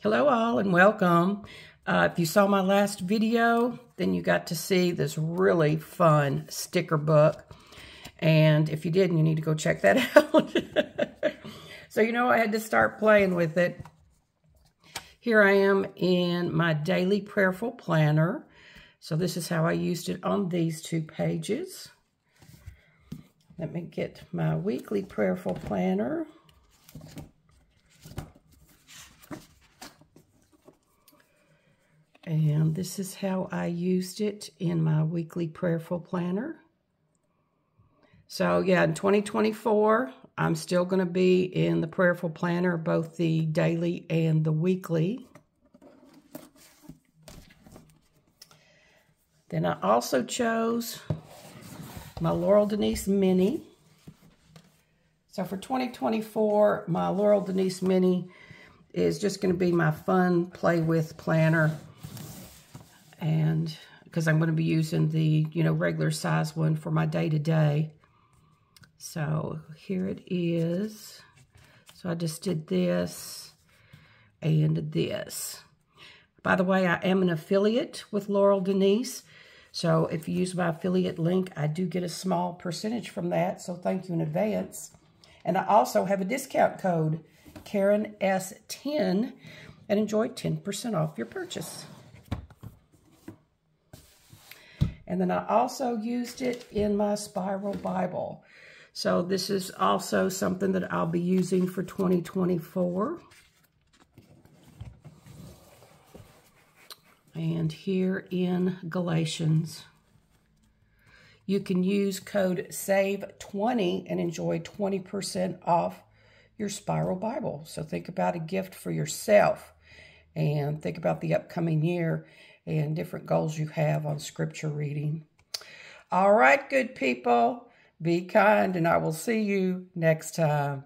Hello all and welcome. If you saw my last video, then you got to see this really fun sticker book. And if you didn't, you need to go check that out. So, you know, I had to start playing with it. Here I am in my daily prayerful planner. So this is how I used it on these two pages. Let me get my weekly prayerful planner. And this is how I used it in my weekly prayerful planner. So yeah, in 2024, I'm still going to be in the prayerful planner, both the daily and the weekly. Then I also chose my Laurel Denise Mini. So for 2024, my Laurel Denise Mini is just going to be my fun play with planner. And because I'm going to be using the, you know, regular size one for my day-to-day. So here it is. So I just did this and this. By the way, I am an affiliate with Laurel Denise. So if you use my affiliate link, I do get a small percentage from that. So thank you in advance. And I also have a discount code, KARENS10, and enjoy 10% off your purchase. And then I also used it in my Spiral Bible. So this is also something that I'll be using for 2024. And here in Galatians, you can use code SAVE20 and enjoy 20% off your Spiral Bible. So think about a gift for yourself and think about the upcoming year and different goals you have on scripture reading. All right, good people, be kind, and I will see you next time.